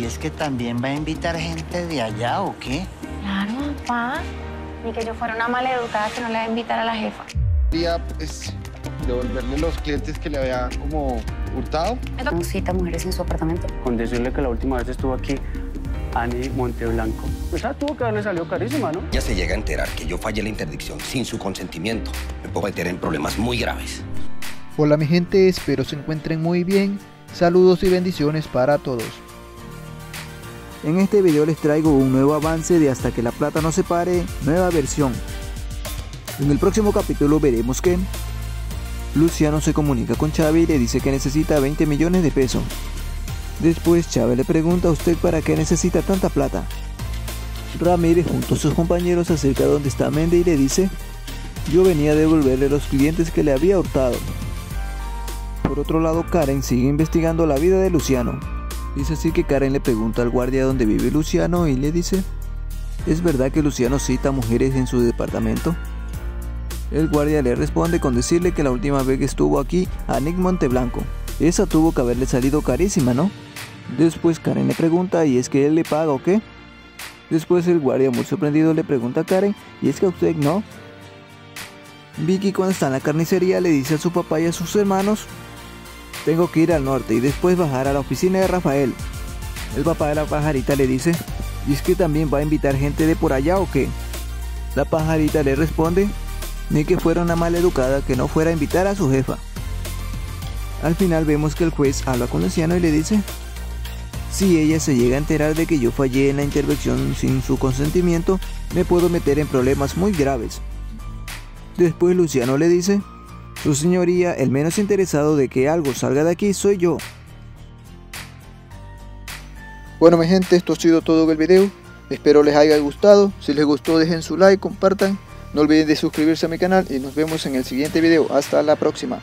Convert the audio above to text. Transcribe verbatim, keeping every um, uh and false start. ¿Y es que también va a invitar gente de allá o qué? Claro, papá. Ni que yo fuera una maleducada que no le va a invitar a la jefa. Quería, pues, devolverle los clientes que le había como hurtado. ¿No cita mujeres en su apartamento? Con decirle que la última vez estuvo aquí Ani Monteblanco. Esa tuvo que haberle salido carísima, ¿no? Ya se llega a enterar que yo fallé la interdicción sin su consentimiento, me puedo meter en problemas muy graves. Hola, mi gente, espero se encuentren muy bien. Saludos y bendiciones para todos. En este video les traigo un nuevo avance de Hasta Que La Plata Nos Separe, nueva versión. En el próximo capítulo veremos que Luciano se comunica con Xavi y le dice que necesita veinte millones de pesos. Después Xavi le pregunta a usted para qué necesita tanta plata. Ramírez junto a sus compañeros se acerca donde está Méndez y le dice: yo venía a devolverle los clientes que le había hurtado. Por otro lado, Karen sigue investigando la vida de Luciano. Es así que Karen le pregunta al guardia dónde vive Luciano y le dice: ¿es verdad que Luciano cita mujeres en su departamento? El guardia le responde con decirle que la última vez que estuvo aquí a Nick Monteblanco. Esa tuvo que haberle salido carísima, ¿no? Después Karen le pregunta: ¿y es que él le paga o qué? Después el guardia muy sorprendido le pregunta a Karen: ¿y es que a usted no? Vicky, cuando está en la carnicería, le dice a su papá y a sus hermanos: tengo que ir al norte y después bajar a la oficina de Rafael. El papá de la pajarita le dice: ¿y es que también va a invitar gente de por allá o qué? La pajarita le responde: ni que fuera una maleducada que no fuera a invitar a su jefa. Al final vemos que el juez habla con Luciano y le dice: si ella se llega a enterar de que yo fallé en la intervención sin su consentimiento, me puedo meter en problemas muy graves. Después Luciano le dice: su señoría, el menos interesado de que algo salga de aquí soy yo. Bueno, mi gente, esto ha sido todo el video. Espero les haya gustado. Si les gustó, dejen su like, compartan. No olviden de suscribirse a mi canal y nos vemos en el siguiente video. Hasta la próxima.